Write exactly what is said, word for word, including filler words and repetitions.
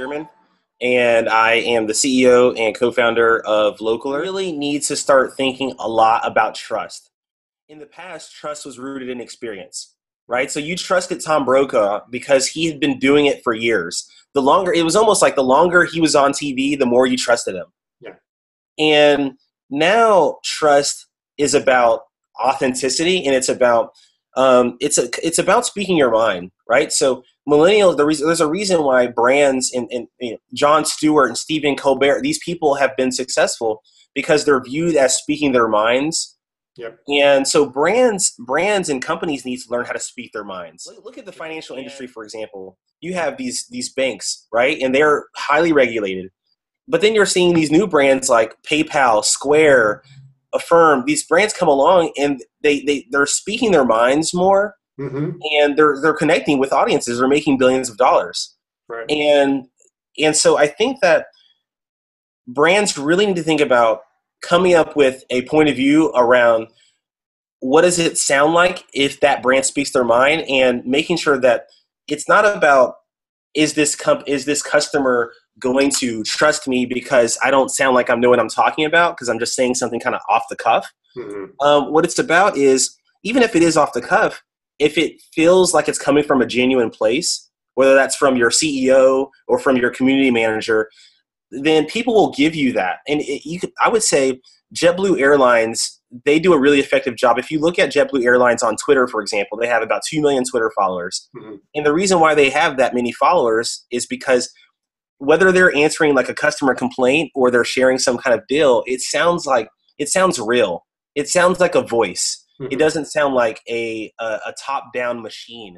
Spearman, and I am the C E O and co-founder of Localeur. Really needs to start thinking a lot about trust. In the past, trust was rooted in experience, right? So you trusted Tom Brokaw because he had been doing it for years. The longer, it was almost like the longer he was on T V, the more you trusted him. Yeah. And now trust is about authenticity, and it's about um, it's a, it's about speaking your mind, right? So millennials, the reason, there's a reason why brands and, and you know, Jon Stewart and Stephen Colbert, these people have been successful because they're viewed as speaking their minds. Yep. And so brands, brands and companies need to learn how to speak their minds. Look, look at the financial industry, for example. You have these these banks, right? And they're highly regulated. But then you're seeing these new brands like PayPal, Square, Affirm. These brands come along and they, they, they're speaking their minds more, mm-hmm. and they're, they're connecting with audiences. They're making billions of dollars. Right. And, and so I think that brands really need to think about coming up with a point of view around what does it sound like if that brand speaks their mind, and making sure that it's not about is this comp- is this customer going to trust me because I don't sound like I know what I'm talking about because I'm just saying something kind of off the cuff. Mm-hmm. Um, what it's about is, even if it is off the cuff, if it feels like it's coming from a genuine place, whether that's from your C E O or from your community manager, then people will give you that. And it, you could, I would say JetBlue Airlines, they do a really effective job. If you look at JetBlue Airlines on Twitter, for example, they have about two million Twitter followers. Mm-hmm. And the reason why they have that many followers is because whether they're answering like a customer complaint or they're sharing some kind of deal, it sounds like, it sounds real. It sounds like a voice. Mm-hmm. It doesn't sound like a, a, a top-down machine.